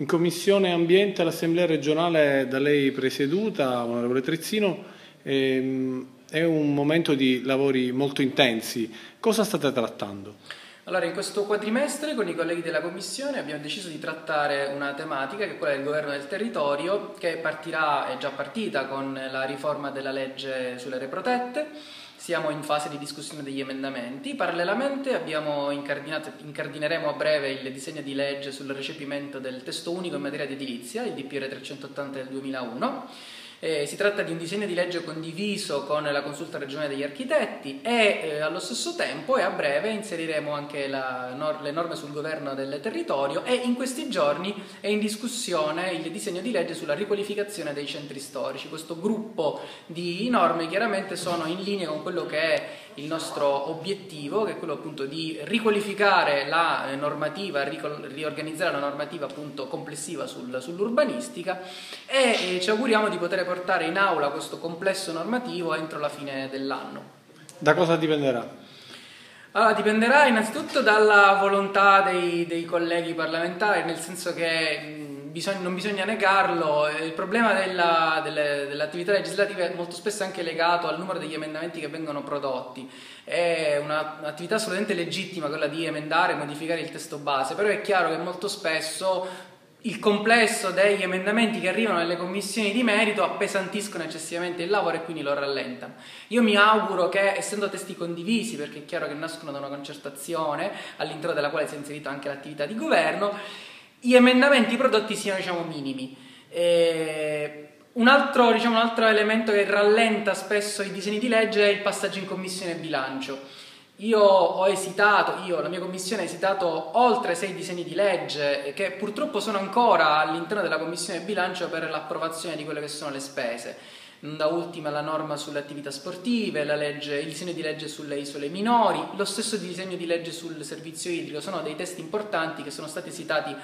In Commissione Ambiente all'Assemblea regionale da lei presieduta, onorevole Trizzino, è un momento di lavori molto intensi. Cosa state trattando? Allora, in questo quadrimestre con i colleghi della Commissione abbiamo deciso di trattare una tematica che è quella del governo del territorio, che partirà, è già partita con la riforma della legge sulle aree protette. Siamo in fase di discussione degli emendamenti. Parallelamente incardineremo a breve il disegno di legge sul recepimento del testo unico in materia di edilizia, il DPR 380 del 2001. Si tratta di un disegno di legge condiviso con la consulta regionale degli architetti e allo stesso tempo e a breve inseriremo anche le norme sul governo del territorio, e in questi giorni è in discussione il disegno di legge sulla riqualificazione dei centri storici. Questo gruppo di norme chiaramente sono in linea con quello che è il nostro obiettivo, che è quello appunto di riqualificare la normativa, riorganizzare la normativa appunto complessiva sull'urbanistica, e ci auguriamo di poter portare in aula questo complesso normativo entro la fine dell'anno. Da cosa dipenderà? Allora, dipenderà innanzitutto dalla volontà dei colleghi parlamentari, nel senso che non bisogna negarlo, il problema dell'attività legislativa è molto spesso anche legato al numero degli emendamenti che vengono prodotti. È un'attività assolutamente legittima quella di emendare e modificare il testo base, però è chiaro che molto spesso il complesso degli emendamenti che arrivano nelle commissioni di merito appesantiscono eccessivamente il lavoro e quindi lo rallentano. Io mi auguro che, essendo testi condivisi, perché è chiaro che nascono da una concertazione all'interno della quale si è inserita anche l'attività di governo, gli emendamenti prodotti siano, diciamo, minimi. Un altro elemento che rallenta spesso i disegni di legge è il passaggio in commissione bilancio. La mia commissione ha esitato oltre 6 disegni di legge che purtroppo sono ancora all'interno della commissione bilancio per l'approvazione di quelle che sono le spese. Da ultima la norma sulle attività sportive, il disegno di legge sulle isole minori, lo stesso disegno di legge sul servizio idrico. Sono dei testi importanti che sono stati esitati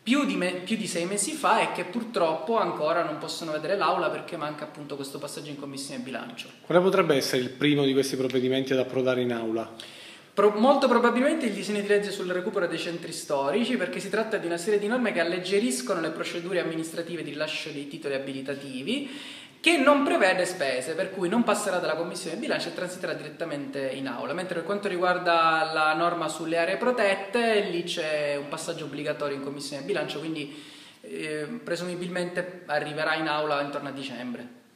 più di 6 mesi fa e che purtroppo ancora non possono vedere l'aula perché manca appunto questo passaggio in commissione bilancio. Quale potrebbe essere il primo di questi provvedimenti ad approdare in aula? Molto probabilmente il disegno di legge sul recupero dei centri storici, perché si tratta di una serie di norme che alleggeriscono le procedure amministrative di rilascio dei titoli abilitativi, che non prevede spese, per cui non passerà dalla Commissione Bilancio e transiterà direttamente in aula. Mentre per quanto riguarda la norma sulle aree protette, lì c'è un passaggio obbligatorio in Commissione Bilancio, quindi presumibilmente arriverà in aula intorno a dicembre.